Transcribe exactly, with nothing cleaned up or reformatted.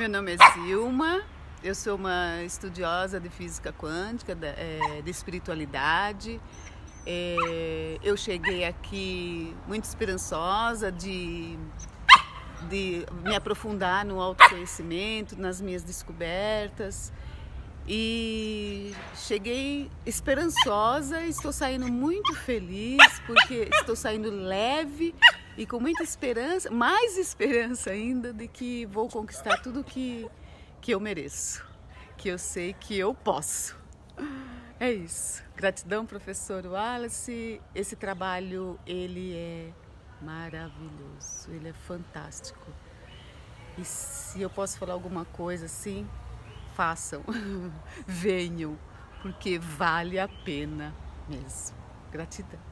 Meu nome é Zilma, eu sou uma estudiosa de física quântica, de espiritualidade. Eu cheguei aqui muito esperançosa de, de me aprofundar no autoconhecimento, nas minhas descobertas. E cheguei esperançosa, estou saindo muito feliz, porque estou saindo leve e com muita esperança, mais esperança ainda, de que vou conquistar tudo que, que eu mereço, que eu sei que eu posso. É isso. Gratidão, professor Wallace. Esse trabalho, ele é maravilhoso, ele é fantástico. E se eu posso falar alguma coisa assim, façam, venham, porque vale a pena mesmo. Gratidão.